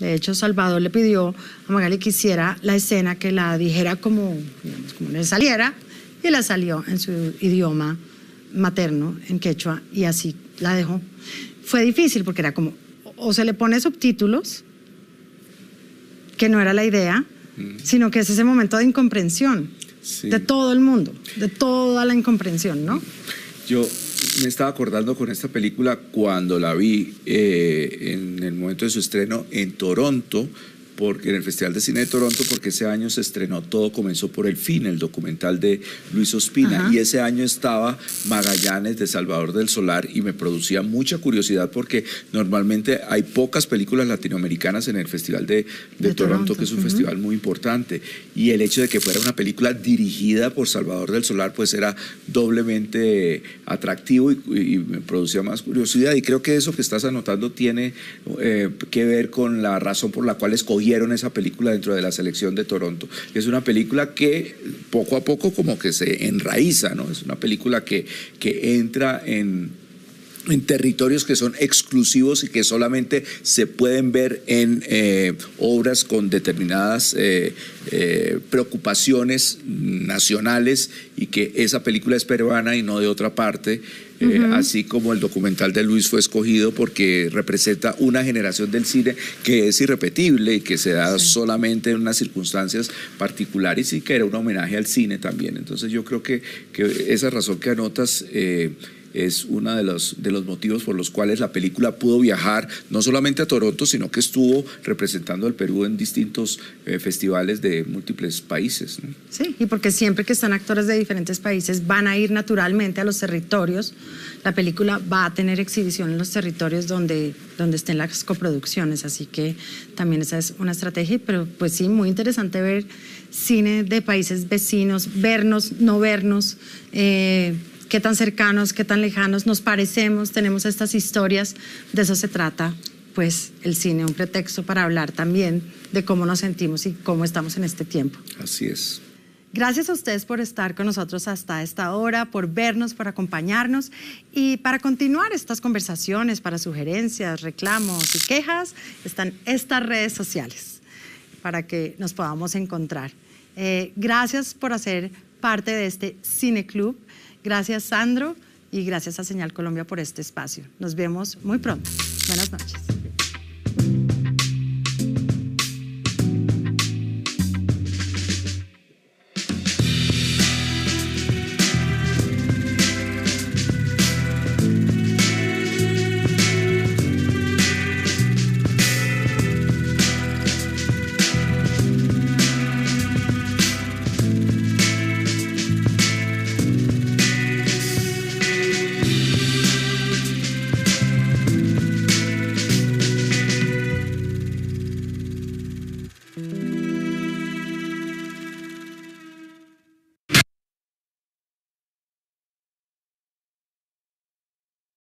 De hecho, Salvador le pidió a Magali que hiciera la escena, que la dijera como, digamos, como le saliera, y la salió en su idioma materno, en quechua, y así la dejó. Fue difícil porque era como, o se le pone subtítulos, que no era la idea, sino que es ese momento de incomprensión, sí, de todo el mundo, de toda la incomprensión, ¿no? Yo me estaba acordando con esta película cuando la vi en el momento de su estreno en Toronto, porque en el Festival de Cine de Toronto, porque ese año se estrenó Todo comenzó por el fin, el documental de Luis Ospina. Ajá. Y ese año estaba Magallanes de Salvador del Solar y me producía mucha curiosidad porque normalmente hay pocas películas latinoamericanas en el Festival de Toronto, que es un festival muy importante. Y el hecho de que fuera una película dirigida por Salvador del Solar pues era doblemente atractivo y me producía más curiosidad. Y creo que eso que estás anotando tiene que ver con la razón por la cual escogí esa película dentro de la selección de Toronto. Es una película que poco a poco como que se enraiza, ¿no? Es una película que entra en territorios que son exclusivos y que solamente se pueden ver en obras con determinadas preocupaciones nacionales, y que esa película es peruana y no de otra parte. Así como el documental de Luis fue escogido porque representa una generación del cine que es irrepetible y que se da solamente en unas circunstancias particulares, y que era un homenaje al cine también. Entonces yo creo que esa razón que anotas es uno de los motivos por los cuales la película pudo viajar no solamente a Toronto, sino que estuvo representando al Perú en distintos festivales de múltiples países, ¿no? Sí, y porque siempre que están actores de diferentes países van a ir naturalmente a los territorios. La película va a tener exhibición en los territorios donde estén las coproducciones, así que también esa es una estrategia. Pero pues sí, muy interesante ver cine de países vecinos, vernos, no vernos, qué tan cercanos, qué tan lejanos nos parecemos, tenemos estas historias. De eso se trata, pues, el cine, un pretexto para hablar también de cómo nos sentimos y cómo estamos en este tiempo. Así es. Gracias a ustedes por estar con nosotros hasta esta hora, por vernos, por acompañarnos, y para continuar estas conversaciones, para sugerencias, reclamos y quejas, están estas redes sociales para que nos podamos encontrar. Gracias por hacer parte de este Cine Club. Gracias, Sandro, y gracias a Señal Colombia por este espacio. Nos vemos muy pronto. Buenas noches.